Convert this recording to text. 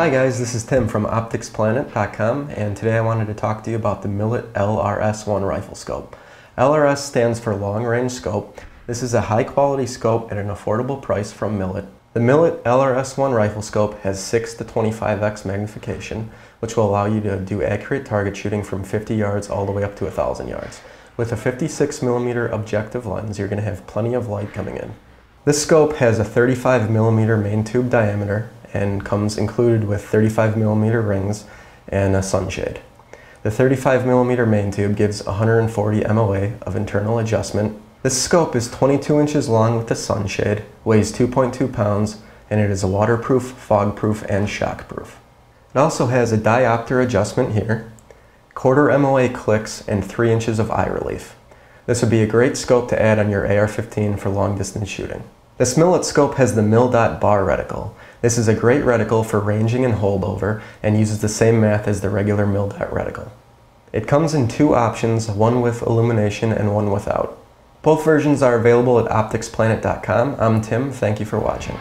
Hi guys, this is Tim from OpticsPlanet.com, and today I wanted to talk to you about the Millett LRS-1 rifle scope. LRS stands for long range scope. This is a high quality scope at an affordable price from Millett. The Millett LRS-1 rifle scope has 6 to 25x magnification, which will allow you to do accurate target shooting from 50 yards all the way up to 1,000 yards. With a 56mm objective lens, you're going to have plenty of light coming in. This scope has a 35mm main tube diameter, and comes included with 35mm rings and a sunshade. The 35mm main tube gives 140 MOA of internal adjustment. This scope is 22 inches long with the sunshade, weighs 2.2 pounds, and it is waterproof, fogproof, and shockproof. It also has a diopter adjustment here, quarter MOA clicks, and 3 inches of eye relief. This would be a great scope to add on your AR-15 for long distance shooting. This Millett scope has the Mil-Dot bar reticle. This is a great reticle for ranging and holdover and uses the same math as the regular Mil-Dot reticle. It comes in 2 options, one with illumination and one without. Both versions are available at OpticsPlanet.com. I'm Tim, thank you for watching.